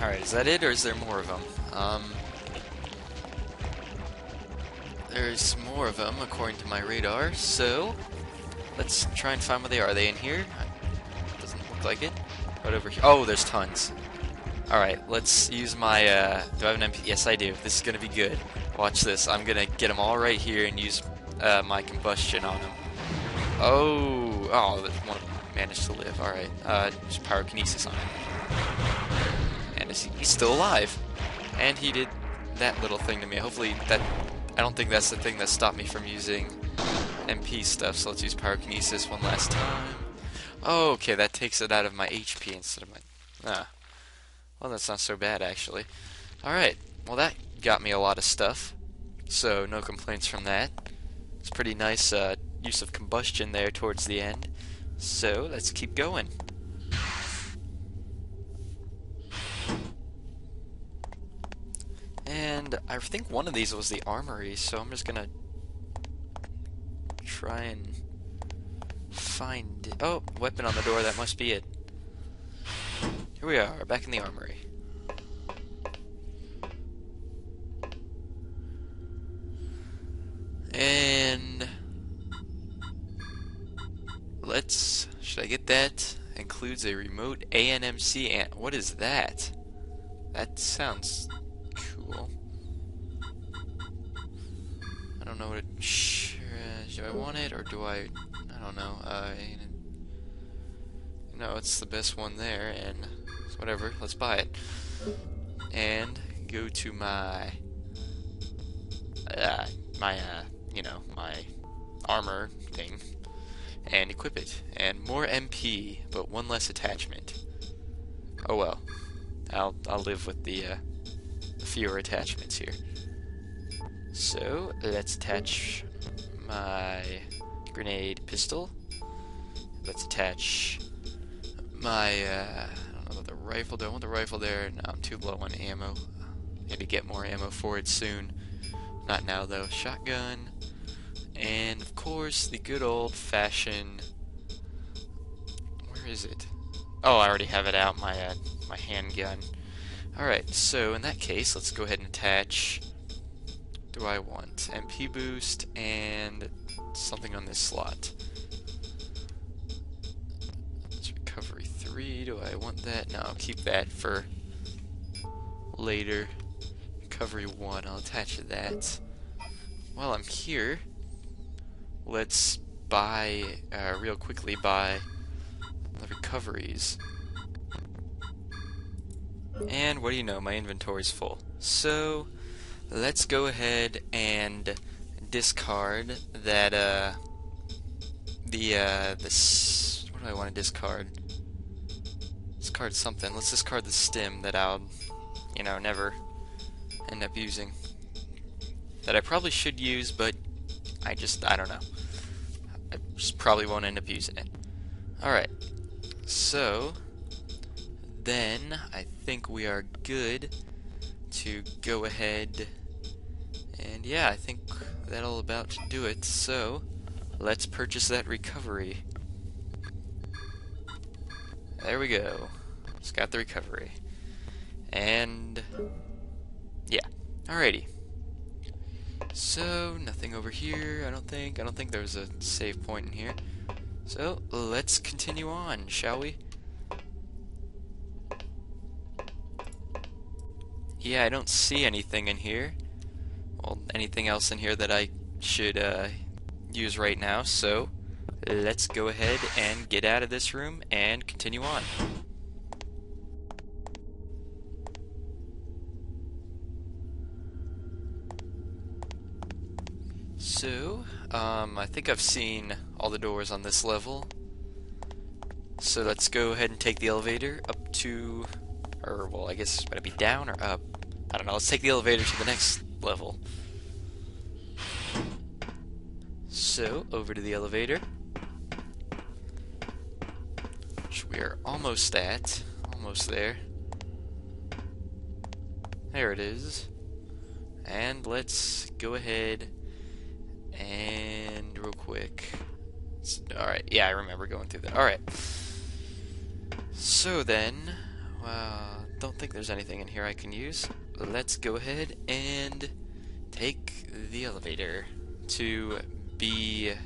Alright, is that it, or is there more of them? There's more of them, according to my radar, so let's try and find where they are. Are they in here? Doesn't look like it. Right over here. Oh, there's tons. Alright, let's use my, do I have an MP? Yes, I do. This is going to be good. Watch this. I'm going to get them all right here and use my combustion on them. Oh, one managed to live. Alright, just pyrokinesis on him. And he's still alive. And he did that little thing to me. Hopefully that... I don't think that's the thing that stopped me from using MP stuff, so let's use pyrokinesis one last time. Oh, okay, that takes it out of my HP instead of my... Ah. Well, that's not so bad, actually. Alright, well, that got me a lot of stuff, so no complaints from that. It's pretty nice use of combustion there towards the end, so let's keep going. And I think one of these was the armory, so I'm just gonna try and find it. Oh, weapon on the door, that must be it. Here we are, back in the armory. And let's, should I get that? Includes a remote ANMC and what is that? That sounds... I don't know what it... do I want it or do I... don't know. No, it's the best one there, and whatever, let's buy it. And go to my... my armor thing. And equip it. And more MP, but one less attachment. Oh well. I'll live with the, fewer attachments here. So let's attach my grenade pistol. Let's attach my I don't know about the rifle. Don't want the rifle there. No, I'm too low on ammo. Need to get more ammo for it soon. Not now though. Shotgun, and of course the good old-fashioned. Where is it? Oh, I already have it out. My my handgun. Alright, so in that case, let's go ahead and attach. Do I want MP boost and something on this slot? It's recovery 3. Do I want that? No, I'll keep that for later. Recovery 1, I'll attach that. While I'm here, let's buy, real quickly, buy the recoveries. And what do you know, my inventory's full. So, let's go ahead and discard that, what do I want to discard? Discard something. Let's discard the stim that I'll, never end up using. That I probably should use, but I don't know. I just probably won't end up using it. Alright, so... then I think we are good to go ahead, and yeah, I think that'll about do it, so let's purchase that recovery. There we go. Just got the recovery. And yeah, alrighty. So nothing over here, I don't think there was a save point in here. So let's continue on, shall we? Yeah, I don't see anything in here. Well, anything else in here that I should use right now, so let's go ahead and get out of this room and continue on. So, I think I've seen all the doors on this level. So let's go ahead and take the elevator up to... or, well, I guess it's going to be down or up. I don't know. Let's take the elevator to the next level. So, over to the elevator, which we are almost at. Almost there. There it is. And let's go ahead and real quick. Alright, yeah, I remember going through that. Alright. So then... Don't think there's anything in here I can use. Let's go ahead and take the elevator to B2.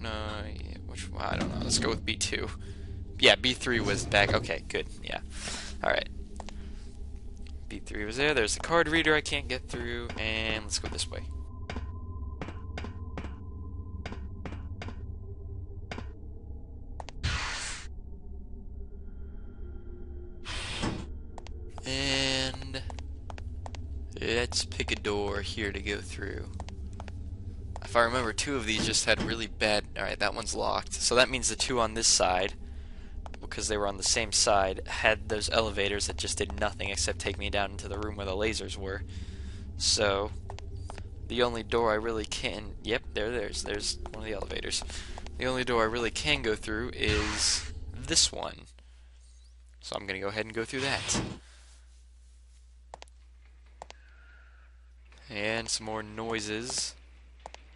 No, yeah, which one? I don't know. Let's go with B2. Yeah, B3 was back. Okay, good. Yeah. Alright. B3 was there. There's the card reader I can't get through. And let's go this way. And let's pick a door here to go through. If I remember, two of these just had really bad... Alright, that one's locked. So that means the two on this side, because they were on the same side, had those elevators that just did nothing except take me down into the room where the lasers were. So the only door I really can... Yep, there's one of the elevators. The only door I really can go through is this one. So I'm going to go ahead and go through that. And some more noises,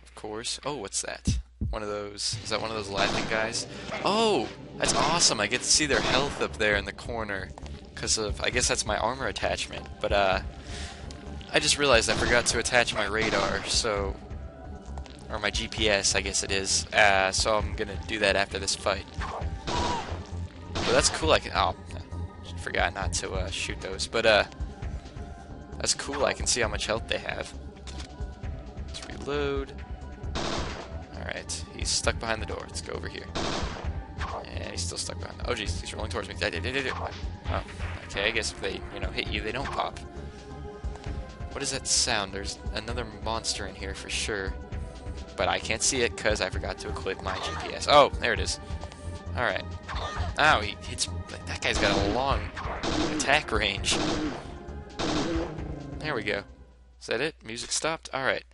of course. Oh, what's that? One of those. Is that one of those laughing guys? Oh, that's awesome. I get to see their health up there in the corner because of, I guess that's my armor attachment. But I just realized I forgot to attach my radar, so, or my GPS, I guess it is. So I'm gonna do that after this fight. But that's cool. I can. Oh, I forgot not to shoot those. But that's cool, I can see how much health they have. Let's reload. Alright, he's stuck behind the door. Let's go over here. And he's still stuck behind the... Oh jeez, he's rolling towards me. Oh, okay, I guess if they, you know, hit you, they don't pop. What is that sound? There's another monster in here for sure. But I can't see it because I forgot to equip my GPS. Oh, there it is. Alright. Ow, he hits... That guy's got a long attack range. There we go. Is that it? Music stopped? Alright.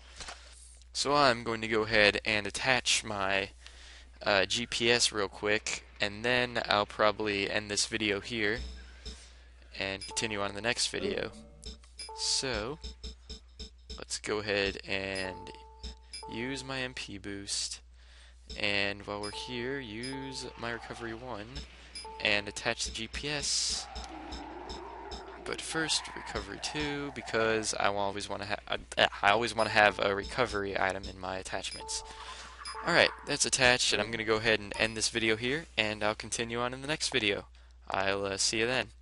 So I'm going to go ahead and attach my GPS real quick, and then I'll probably end this video here and continue on in the next video. So let's go ahead and use my MP boost, and while we're here, use my recovery 1 and attach the GPS. But first, recovery 2, because I always want to have a recovery item in my attachments. All right, that's attached, and I'm going to go ahead and end this video here, and I'll continue on in the next video. I'll see you then.